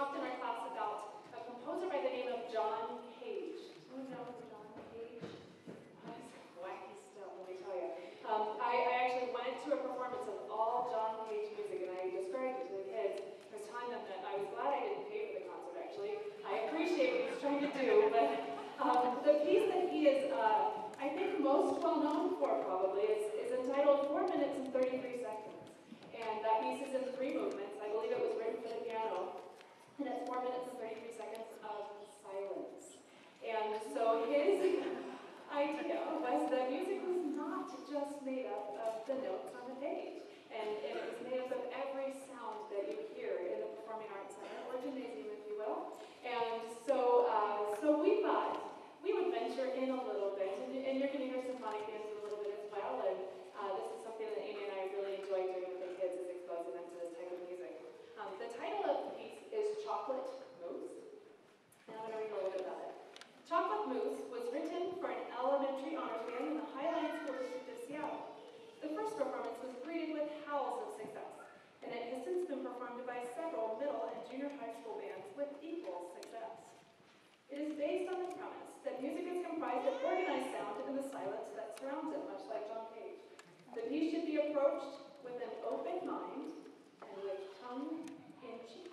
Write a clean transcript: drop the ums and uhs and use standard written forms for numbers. talked in my class about a composer by the name of John Cage. Do you know John Cage? Oh, it's wacky stuff, let me tell you. I actually went to a performance of all John Cage music, and I described it to the kids. I was telling them that I was glad I didn't pay for the concert, actually. I appreciate what he's trying to do, but the piece that he is, I think, most well known for probably is entitled 4 minutes and 33 seconds. And that piece is in three movements. I believe it was written for the piano. And it's 4 minutes and 33 seconds of silence. And so his idea was that music was not just made up of the notes on the page. And it was made up of every sound that you hear in the performing arts center, or gymnasium, if you will. And so, so we thought we would venture in a little bit. And you're going to hear symphonic dance in a little bit as well. And this is something that Amy and I really enjoy doing. The title of the piece is Chocolate Mousse, and I'm going to read a little bit about it. Chocolate Mousse was written for an elementary honors band in the Highline School District of Seattle. The first performance was greeted with howls of success, and it has since been performed by several middle and junior high school bands with equal success. It is based on the premise that music is comprised of organized sound and the silence that surrounds it, much like John Cage. The piece should be approached with an open mind and with tongue in cheek.